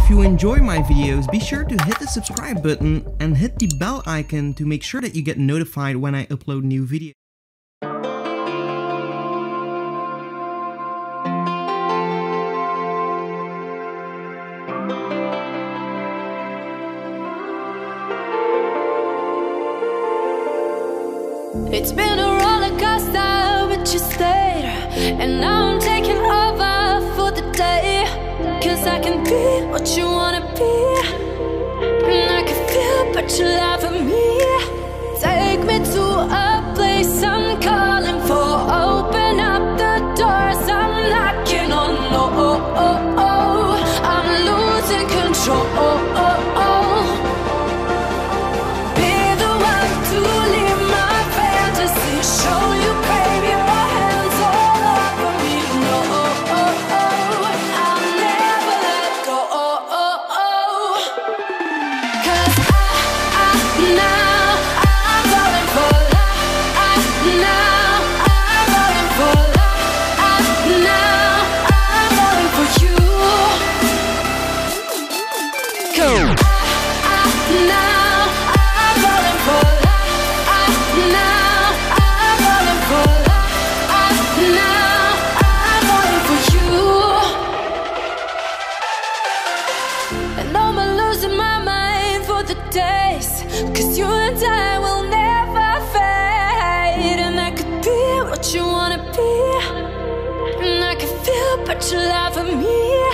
If you enjoy my videos, be sure to hit the subscribe button and hit the bell icon to make sure that you get notified when I upload new videos. It's been a roller coaster, but you stayed, and now I'm taking over for the day. 'Cause I can be what you wanna be, and I can feel but you laugh at me. Take me to a place I'm calling for. Open up the doors I'm knocking on. No, I'm losing control. But you laugh at me.